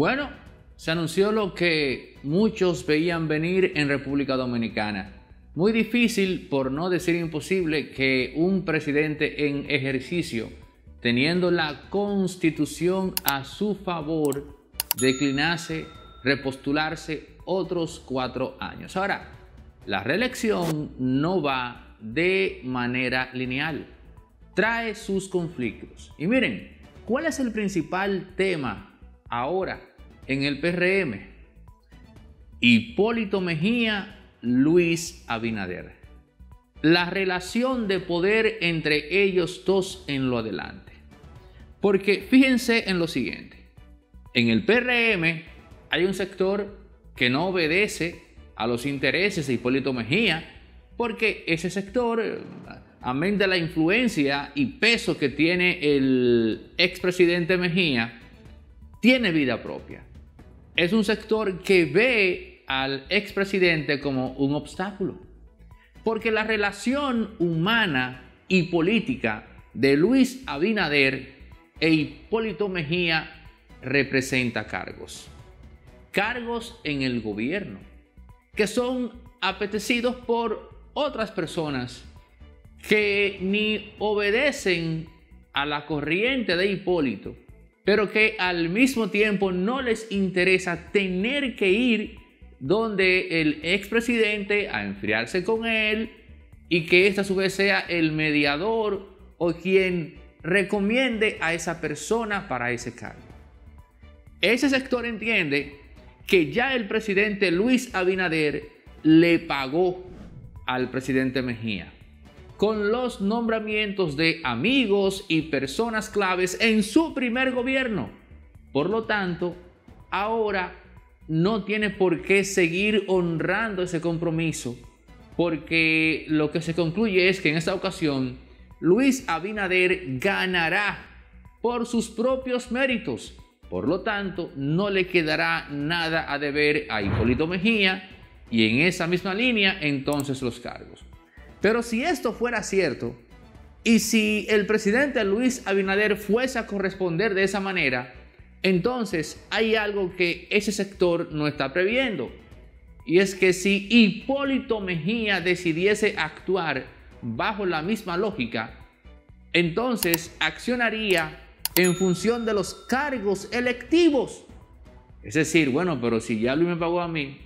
Bueno, se anunció lo que muchos veían venir en República Dominicana. Muy difícil, por no decir imposible, que un presidente en ejercicio, teniendo la Constitución a su favor, declinase, repostularse otros 4 años. Ahora, la reelección no va de manera lineal, trae sus conflictos. Y miren, ¿cuál es el principal tema ahora en el PRM? Hipólito Mejía, Luis Abinader. La relación de poder entre ellos dos en lo adelante. Porque fíjense en lo siguiente. En el PRM hay un sector que no obedece a los intereses de Hipólito Mejía, porque ese sector, amén de la influencia y peso que tiene el expresidente Mejía, tiene vida propia. Es un sector que ve al expresidente como un obstáculo, porque la relación humana y política de Luis Abinader e Hipólito Mejía representa cargos en el gobierno que son apetecidos por otras personas que ni obedecen a la corriente de Hipólito, pero que al mismo tiempo no les interesa tener que ir donde el expresidente a enfriarse con él y que éste a su vez sea el mediador o quien recomiende a esa persona para ese cargo. Ese sector entiende que ya el presidente Luis Abinader le pagó al presidente Mejía con los nombramientos de amigos y personas claves en su primer gobierno. Por lo tanto, ahora no tiene por qué seguir honrando ese compromiso, porque lo que se concluye es que en esta ocasión Luis Abinader ganará por sus propios méritos. Por lo tanto, no le quedará nada a deber a Hipólito Mejía y en esa misma línea entonces los cargos. Pero si esto fuera cierto y si el presidente Luis Abinader fuese a corresponder de esa manera, entonces hay algo que ese sector no está previendo. Y es que si Hipólito Mejía decidiese actuar bajo la misma lógica, entonces accionaría en función de los cargos electivos. Es decir, bueno, pero si ya Luis me pagó a mí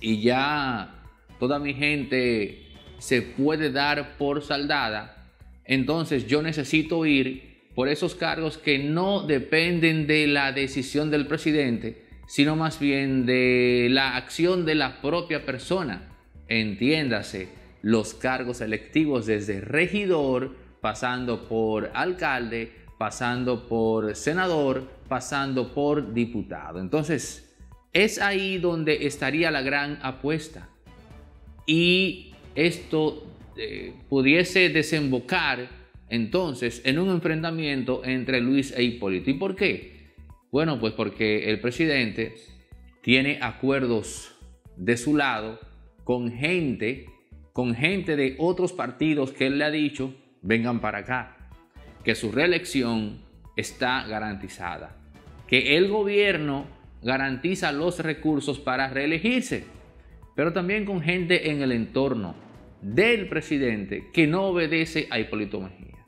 y ya toda mi gente se puede dar por saldada, entonces yo necesito ir por esos cargos que no dependen de la decisión del presidente, sino más bien de la acción de la propia persona. Entiéndase, los cargos electivos desde regidor, pasando por alcalde, pasando por senador, pasando por diputado. Entonces, es ahí donde estaría la gran apuesta. Y esto pudiese desembocar entonces en un enfrentamiento entre Luis e Hipólito. ¿Y por qué? Bueno, pues porque el presidente tiene acuerdos de su lado con gente de otros partidos que él le ha dicho, vengan para acá, que su reelección está garantizada, que el gobierno garantiza los recursos para reelegirse, pero también con gente en el entorno del presidente que no obedece a Hipólito Mejía.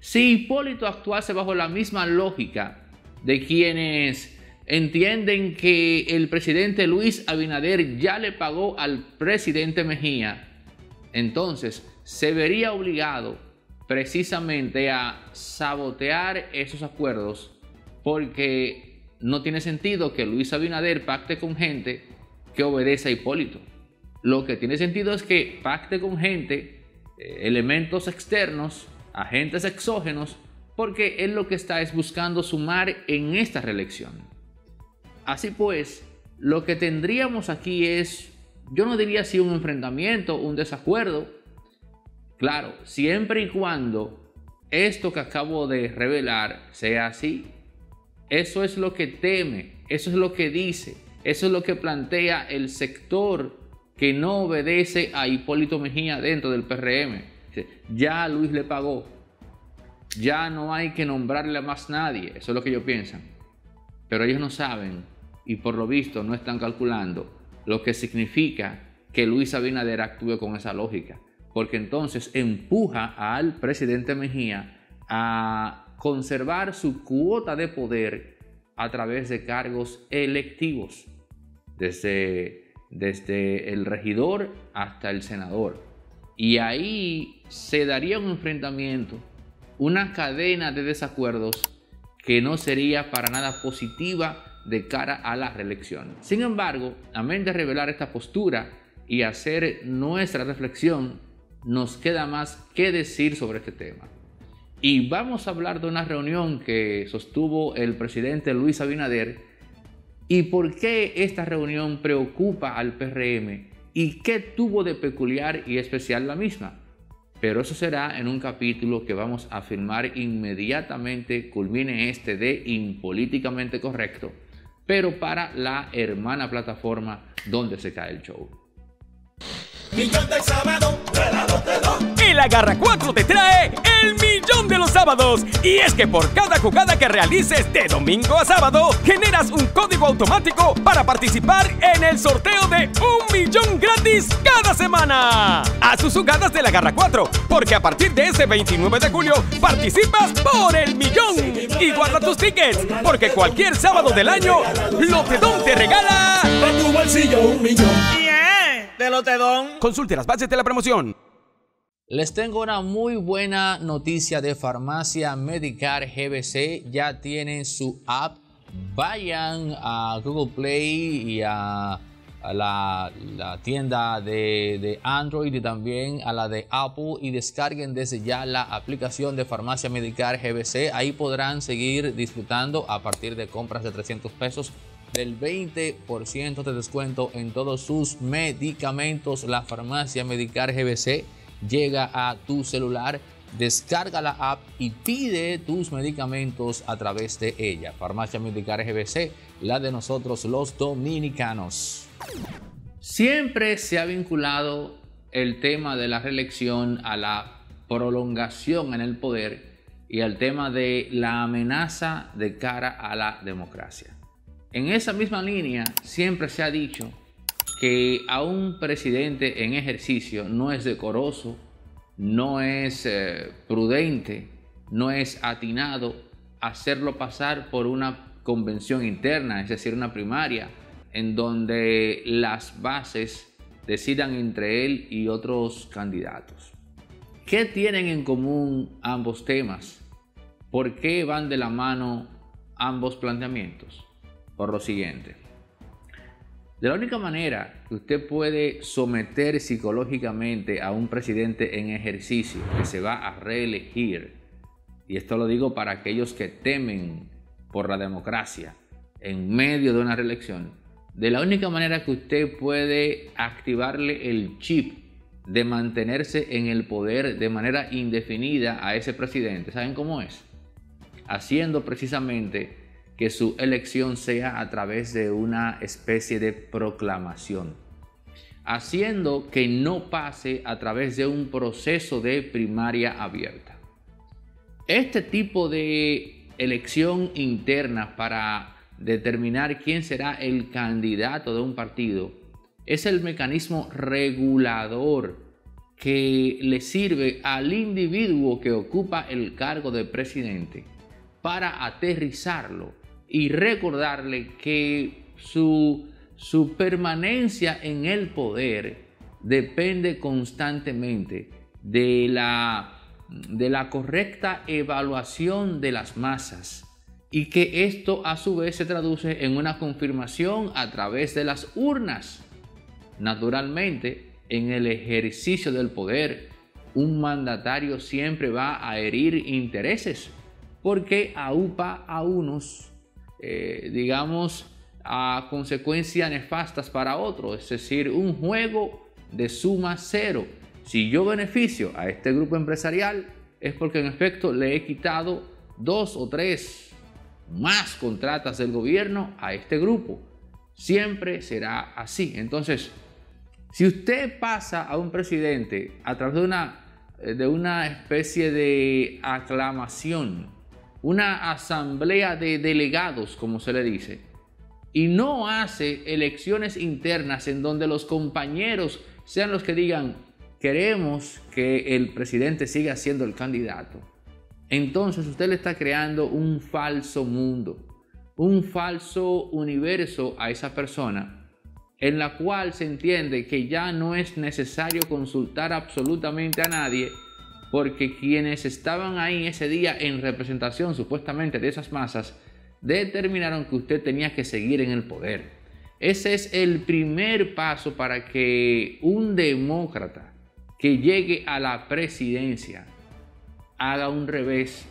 Si Hipólito actuase bajo la misma lógica de quienes entienden que el presidente Luis Abinader ya le pagó al presidente Mejía, entonces se vería obligado precisamente a sabotear esos acuerdos, porque no tiene sentido que Luis Abinader pacte con gente que obedece a Hipólito. Lo que tiene sentido es que pacte con gente, elementos externos, agentes exógenos, porque él lo que está es buscando sumar en esta reelección. Así pues, lo que tendríamos aquí es, yo no diría si un enfrentamiento, un desacuerdo. Claro, siempre y cuando esto que acabo de revelar sea así. Eso es lo que teme, eso es lo que dice, eso es lo que plantea el sector que no obedece a Hipólito Mejía dentro del PRM. Ya Luis le pagó, ya no hay que nombrarle a más nadie, eso es lo que ellos piensan. pero ellos no saben y por lo visto no están calculando lo que significa que Luis Abinader actúe con esa lógica, porque entonces empuja al presidente Mejía a conservar su cuota de poder a través de cargos electivos, desde el regidor hasta el senador. Y ahí se daría un enfrentamiento, una cadena de desacuerdos que no sería para nada positiva de cara a la reelección. Sin embargo, amén de revelar esta postura y hacer nuestra reflexión, nos queda más que decir sobre este tema. Y vamos a hablar de una reunión que sostuvo el presidente Luis Abinader y por qué esta reunión preocupa al PRM y qué tuvo de peculiar y especial la misma. Pero eso será en un capítulo que vamos a filmar inmediatamente culmine este de Impolíticamente Correcto, pero para la hermana plataforma donde se cae el show. Y La Garra 4 te trae el millón de los sábados. Y es que por cada jugada que realices de domingo a sábado, generas un código automático para participar en el sorteo de un millón gratis cada semana. Haz tus jugadas de La Garra 4, porque a partir de este 29 de julio participas por el millón. Y guarda tus tickets, porque cualquier sábado del año, Lotedón te regala a tu bolsillo un millón. De Lotedón. Consulte las bases de la promoción. Les tengo una muy buena noticia de Farmacia Medicar GBC. Ya tienen su app. Vayan a Google Play y a la tienda de Android y también a la de Apple y descarguen desde ya la aplicación de Farmacia Medicar GBC. Ahí podrán seguir disfrutando a partir de compras de 300 pesos. Del 20% de descuento en todos sus medicamentos. La Farmacia Medicar GBC llega a tu celular, descarga la app y pide tus medicamentos a través de ella. Farmacia Medicar GBC, la de nosotros los dominicanos. Siempre se ha vinculado el tema de la reelección a la prolongación en el poder y al tema de la amenaza de cara a la democracia. En esa misma línea siempre se ha dicho que a un presidente en ejercicio no es decoroso, no es prudente, no es atinado hacerlo pasar por una convención interna, es decir, una primaria, en donde las bases decidan entre él y otros candidatos. ¿Qué tienen en común ambos temas? ¿Por qué van de la mano ambos planteamientos? Por lo siguiente, de la única manera que usted puede someter psicológicamente a un presidente en ejercicio que se va a reelegir, y esto lo digo para aquellos que temen por la democracia en medio de una reelección, de la única manera que usted puede activarle el chip de mantenerse en el poder de manera indefinida a ese presidente, ¿saben cómo es? Haciendo precisamente que su elección sea a través de una especie de proclamación, haciendo que no pase a través de un proceso de primaria abierta. Este tipo de elección interna para determinar quién será el candidato de un partido es el mecanismo regulador que le sirve al individuo que ocupa el cargo de presidente para aterrizarlo y recordarle que su permanencia en el poder depende constantemente de la correcta evaluación de las masas y que esto a su vez se traduce en una confirmación a través de las urnas. Naturalmente, en el ejercicio del poder, un mandatario siempre va a herir intereses porque aupa a unos, digamos, a consecuencias nefastas para otros. Es decir, un juego de suma cero. Si yo beneficio a este grupo empresarial es porque en efecto le he quitado 2 o 3 más contratas del gobierno a este grupo. Siempre será así. Entonces, si usted pasa a un presidente a través de una especie de aclamación, una asamblea de delegados, como se le dice, y no hace elecciones internas en donde los compañeros sean los que digan queremos que el presidente siga siendo el candidato, entonces usted le está creando un falso mundo, un falso universo a esa persona, en la cual se entiende que ya no es necesario consultar absolutamente a nadie, porque quienes estaban ahí ese día en representación supuestamente de esas masas determinaron que usted tenía que seguir en el poder. Ese es el primer paso para que un demócrata que llegue a la presidencia haga un revés,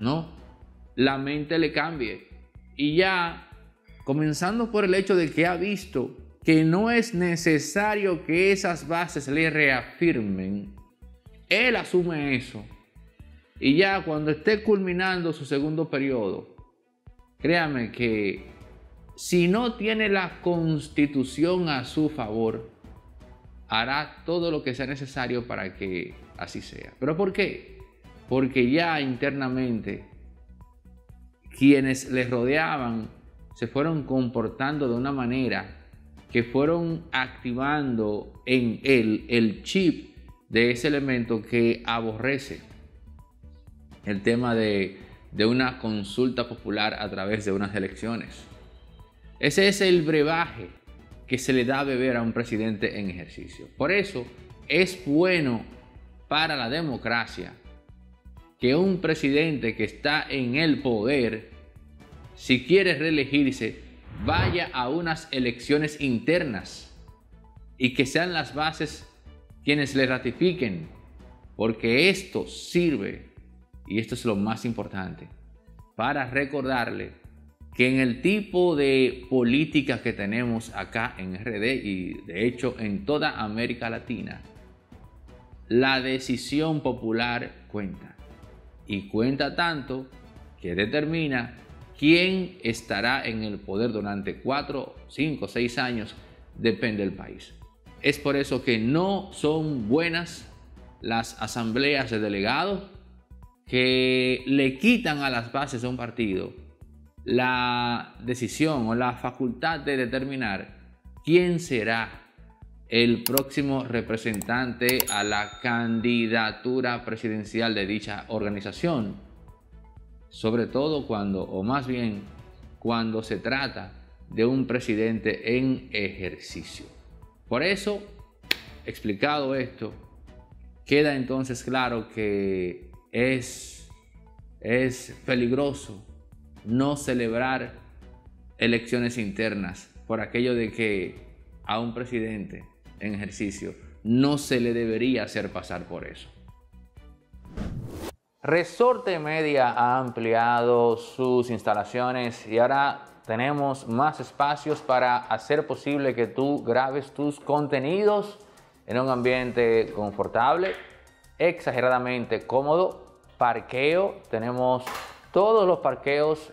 ¿no? La mente le cambie. Y ya, comenzando por el hecho de que ha visto que no es necesario que esas bases le reafirmen, él asume eso. Y ya cuando esté culminando su segundo periodo, créame que si no tiene la Constitución a su favor, hará todo lo que sea necesario para que así sea. ¿Pero por qué? Porque ya internamente quienes les rodeaban se fueron comportando de una manera que fueron activando en él el chip de ese elemento que aborrece el tema de una consulta popular a través de unas elecciones. Ese es el brebaje que se le da a beber a un presidente en ejercicio. Por eso es bueno para la democracia que un presidente que está en el poder, si quiere reelegirse, vaya a unas elecciones internas y que sean las bases quienes le ratifiquen, porque esto sirve, y esto es lo más importante, para recordarle que en el tipo de política que tenemos acá en RD y de hecho en toda América Latina, la decisión popular cuenta. Y cuenta tanto que determina quién estará en el poder durante 4, 5, 6 años, depende del país. Es por eso que no son buenas las asambleas de delegados que le quitan a las bases de un partido la decisión o la facultad de determinar quién será el próximo representante a la candidatura presidencial de dicha organización, sobre todo cuando, o más bien, cuando se trata de un presidente en ejercicio. Por eso, explicado esto, queda entonces claro que es peligroso no celebrar elecciones internas por aquello de que a un presidente en ejercicio no se le debería hacer pasar por eso. Resorte Media ha ampliado sus instalaciones y ahora tenemos más espacios para hacer posible que tú grabes tus contenidos en un ambiente confortable, exageradamente cómodo, parqueo, tenemos todos los parqueos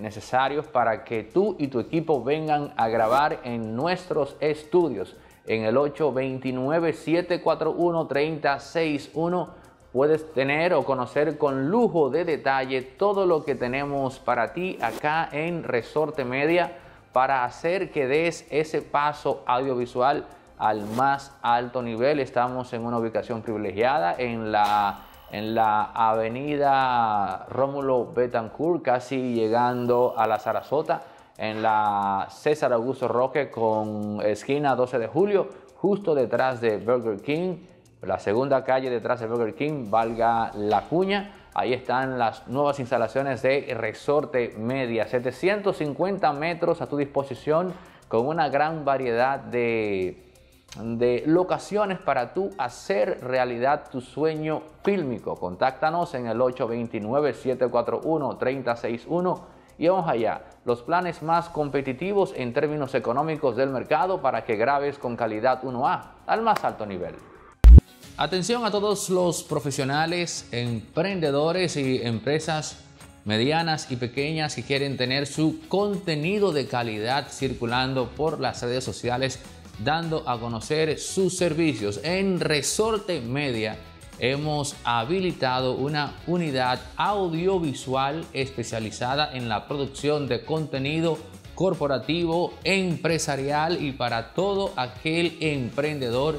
necesarios para que tú y tu equipo vengan a grabar en nuestros estudios. En el 829-741-3061 puedes tener o conocer con lujo de detalle todo lo que tenemos para ti acá en Resorte Media para hacer que des ese paso audiovisual al más alto nivel. Estamos en una ubicación privilegiada en la avenida Rómulo Betancourt, casi llegando a la Sarasota, en la César Augusto Roque con esquina 12 de julio, justo detrás de Burger King, la segunda calle detrás de Burger King, valga la cuña. Ahí están las nuevas instalaciones de Resorte Media, 750 metros a tu disposición con una gran variedad de locaciones para tú hacer realidad tu sueño fílmico. Contáctanos en el 829-741-3061 y vamos allá. Los planes más competitivos en términos económicos del mercado para que grabes con calidad 1A al más alto nivel. Atención a todos los profesionales, emprendedores y empresas medianas y pequeñas que quieren tener su contenido de calidad circulando por las redes sociales, dando a conocer sus servicios. En Resorte Media hemos habilitado una unidad audiovisual especializada en la producción de contenido corporativo, empresarial y para todo aquel emprendedor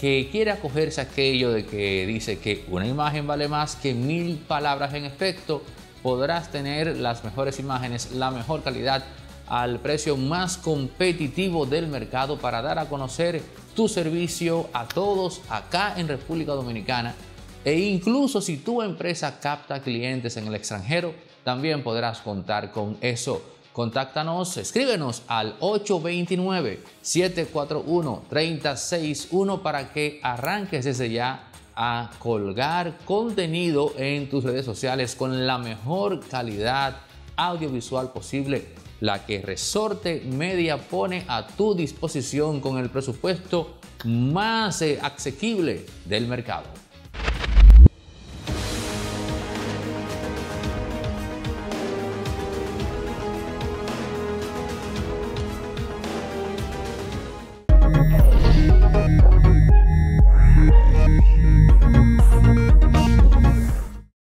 que quiera acogerse a aquello de que dice que una imagen vale más que 1000 palabras. En efecto, podrás tener las mejores imágenes, la mejor calidad al precio más competitivo del mercado para dar a conocer tu servicio a todos acá en República Dominicana. E incluso si tu empresa capta clientes en el extranjero, también podrás contar con eso. Contáctanos, escríbenos al 829-741-3061 para que arranques desde ya a colgar contenido en tus redes sociales con la mejor calidad audiovisual posible, la que Resorte Media pone a tu disposición con el presupuesto más asequible del mercado.